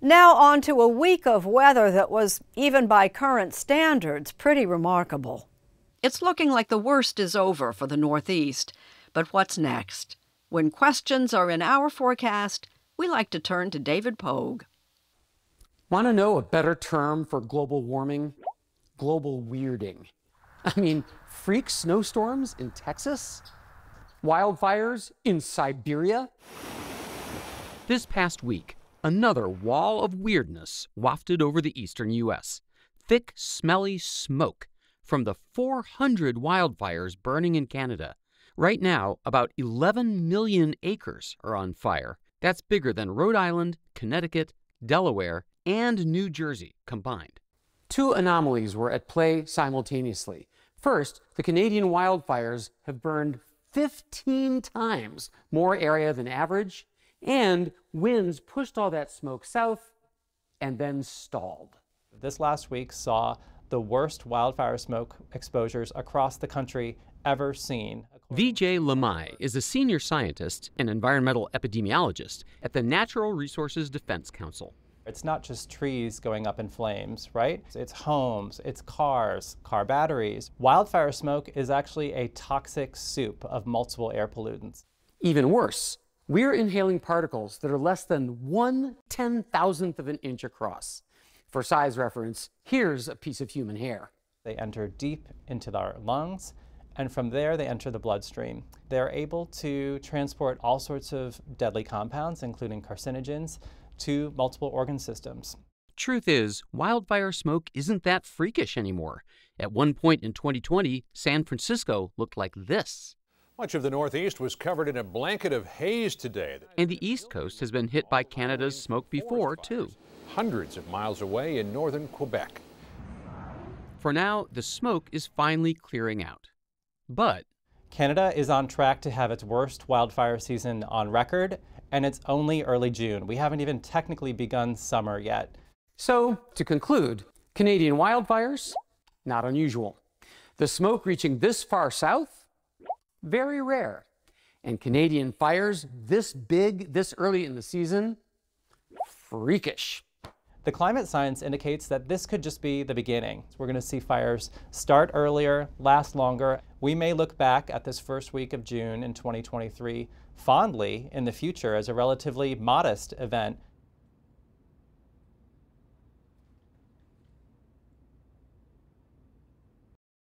Now on to a week of weather that was, even by current standards, pretty remarkable. It's looking like the worst is over for the Northeast. But what's next? When questions are in our forecast, we like to turn to David Pogue. Want to know a better term for global warming? Global weirding. I mean, freak snowstorms in Texas? Wildfires in Siberia? This past week, another wall of weirdness wafted over the eastern U.S. Thick, smelly smoke from the 400 wildfires burning in Canada. Right now, about 11 million acres are on fire. That's bigger than Rhode Island, Connecticut, Delaware, and New Jersey combined. Two anomalies were at play simultaneously. First, the Canadian wildfires have burned 15 times more area than average, and winds pushed all that smoke south and then stalled. This last week saw the worst wildfire smoke exposures across the country ever seen. Vijay Limaye is a senior scientist and environmental epidemiologist at the Natural Resources Defense Council. It's not just trees going up in flames, right? It's homes, it's cars, car batteries. Wildfire smoke is actually a toxic soup of multiple air pollutants. Even worse, we're inhaling particles that are less than 1/10,000th of an inch across. For size reference, here's a piece of human hair. They enter deep into our lungs, and from there they enter the bloodstream. They're able to transport all sorts of deadly compounds, including carcinogens, to multiple organ systems. Truth is, wildfire smoke isn't that freakish anymore. At one point in 2020, San Francisco looked like this. Much of the Northeast was covered in a blanket of haze today. And the East Coast has been hit by Canada's smoke before, too. Hundreds of miles away in northern Quebec. For now, the smoke is finally clearing out. But Canada is on track to have its worst wildfire season on record, and it's only early June. We haven't even technically begun summer yet. So, to conclude, Canadian wildfires, not unusual. The smoke reaching this far south, very rare. And Canadian fires this big, this early in the season, freakish. The climate science indicates that this could just be the beginning. We're going to see fires start earlier, last longer. We may look back at this first week of June in 2023 fondly in the future as a relatively modest event